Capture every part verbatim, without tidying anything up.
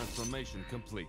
Transformation complete.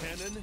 Cannon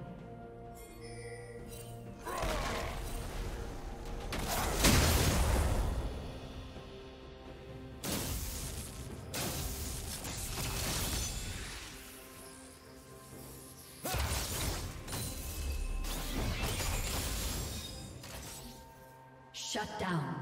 Shut down.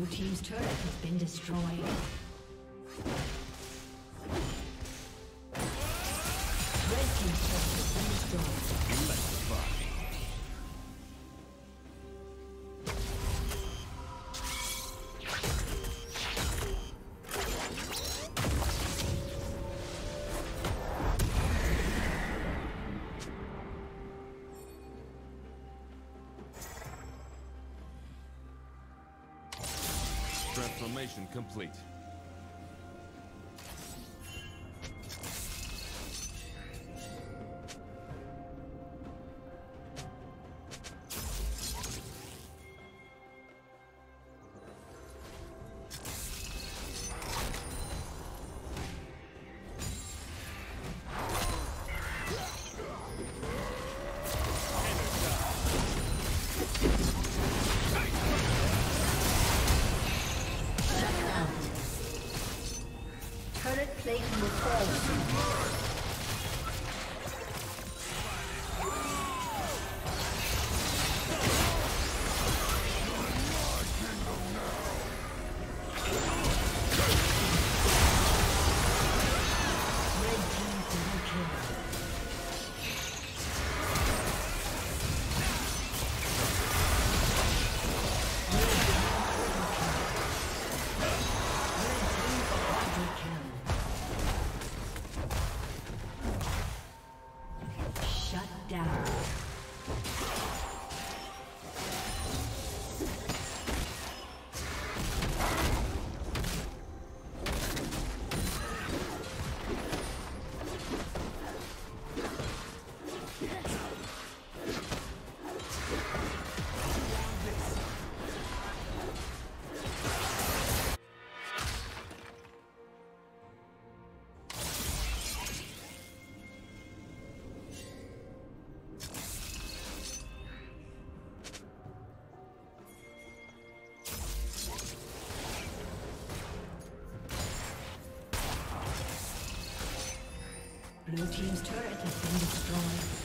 Blue team's turret has been destroyed. Red team's turret has been destroyed. Let's fly. Transformation complete. Blue team's turret has been destroyed.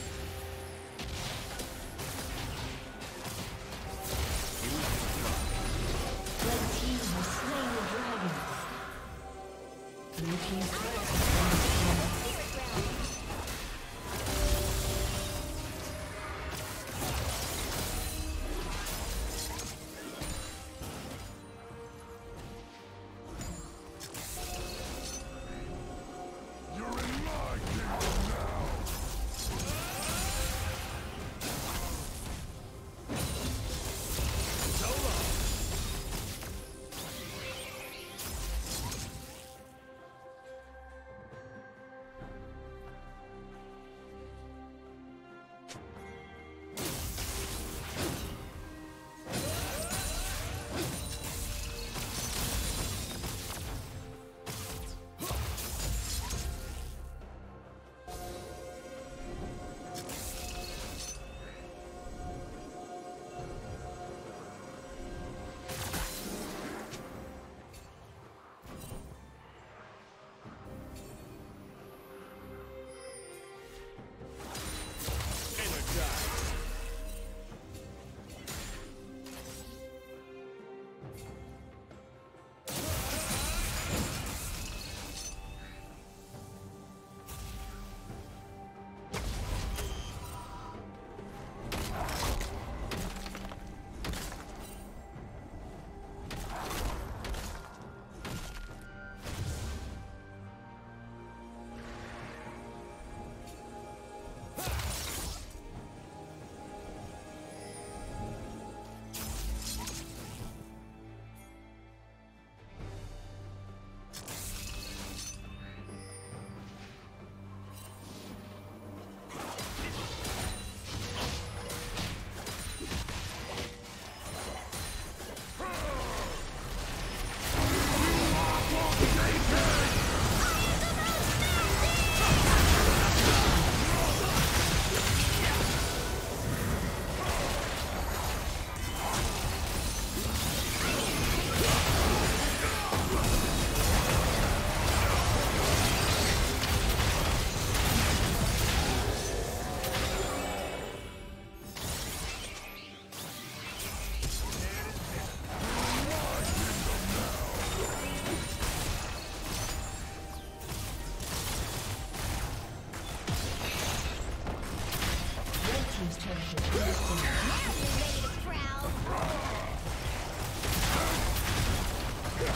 Time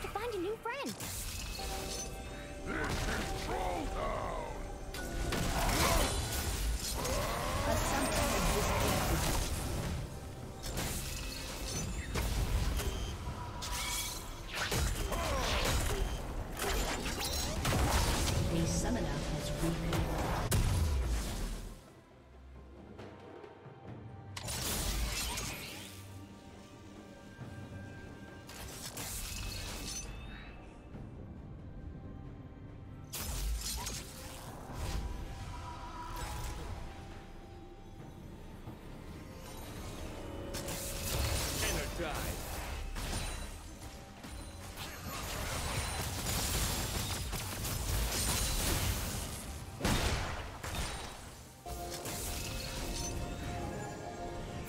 to find a new friend. This is troll down. But something exists.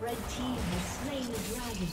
Red team has slain the dragon.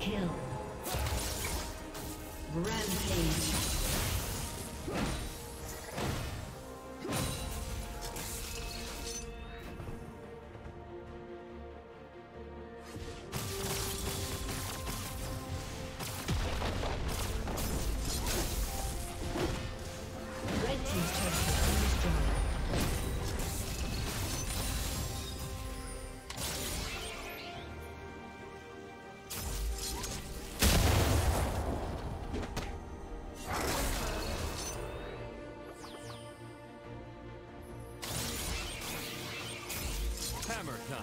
Kill. Rampage. Hammer time.